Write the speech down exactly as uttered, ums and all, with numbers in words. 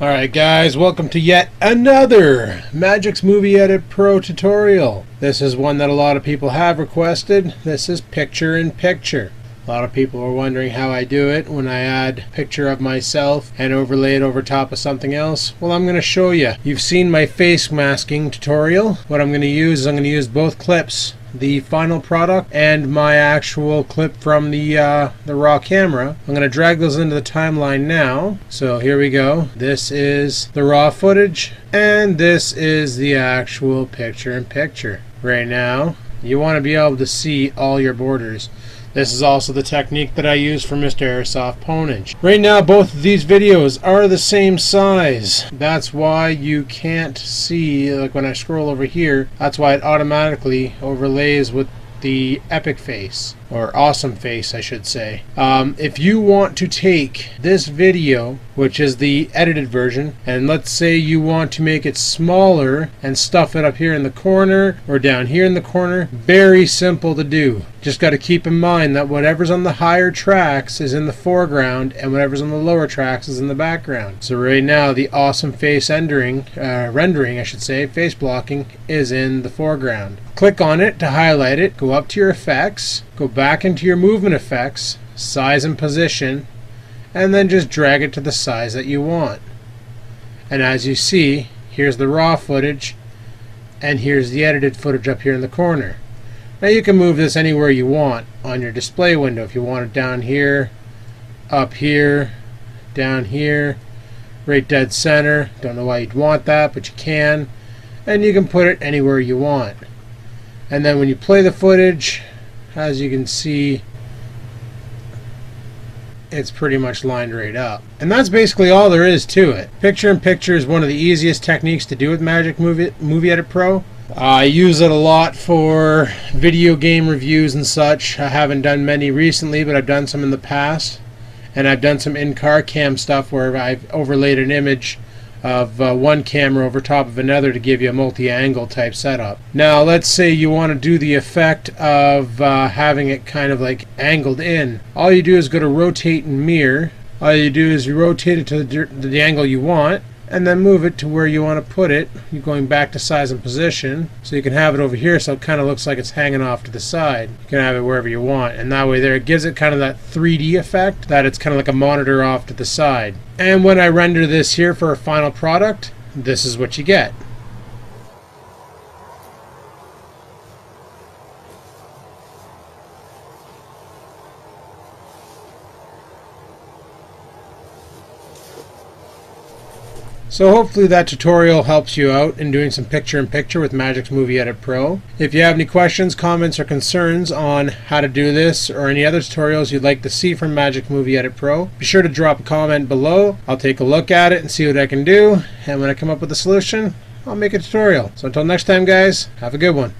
Alright guys, welcome to yet another Magix Movie Edit Pro tutorial. This is one that a lot of people have requested. This is picture in picture. A lot of people are wondering how I do it when I add a picture of myself and overlay it over top of something else. Well, I'm going to show you. You've seen my face masking tutorial. What I'm going to use is I'm going to use both clips, the final product and my actual clip from the uh, the raw camera. I'm going to drag those into the timeline now. So here we go. This is the raw footage and this is the actual picture in picture. Right now, you want to be able to see all your borders. This is also the technique that I use for Mister Airsoft Pwnage. Right now, both of these videos are the same size. That's why you can't see, like when I scroll over here, that's why it automatically overlays with the epic face, or awesome face I should say. Um, if you want to take this video, which is the edited version, and let's say you want to make it smaller and stuff it up here in the corner or down here in the corner, very simple to do. Just got to keep in mind that whatever's on the higher tracks is in the foreground and whatever's on the lower tracks is in the background. So right now the awesome face rendering, uh, rendering I should say, face blocking is in the foreground. Click on it to highlight it, go up to your effects, go back into your movement effects, size and position, and then just drag it to the size that you want. And as you see, here's the raw footage and here's the edited footage up here in the corner. Now you can move this anywhere you want on your display window if you want it, down here, up here, down here, right dead center. Don't know why you'd want that, but you can. And you can put it anywhere you want. And then when you play the footage, as you can see, it's pretty much lined right up. And that's basically all there is to it. Picture in picture is one of the easiest techniques to do with Magix Movie, Movie Edit Pro. I use it a lot for video game reviews and such. I haven't done many recently, but I've done some in the past. And I've done some in-car cam stuff where I've overlaid an image of uh, one camera over top of another to give you a multi-angle type setup. Now let's say you want to do the effect of uh, having it kind of like angled in. All you do is go to rotate and mirror. All you do is you rotate it to the, the angle you want and then move it to where you want to put it. You're going back to size and position, so you can have it over here so it kind of looks like it's hanging off to the side. You can have it wherever you want, and that way there it gives it kind of that three D effect, that it's kind of like a monitor off to the side. And when I render this here for a final product, this is what you get. So hopefully that tutorial helps you out in doing some picture-in-picture with Magix Movie Edit Pro. If you have any questions, comments, or concerns on how to do this or any other tutorials you'd like to see from Magix Movie Edit Pro, be sure to drop a comment below. I'll take a look at it and see what I can do. And when I come up with a solution, I'll make a tutorial. So until next time guys, have a good one.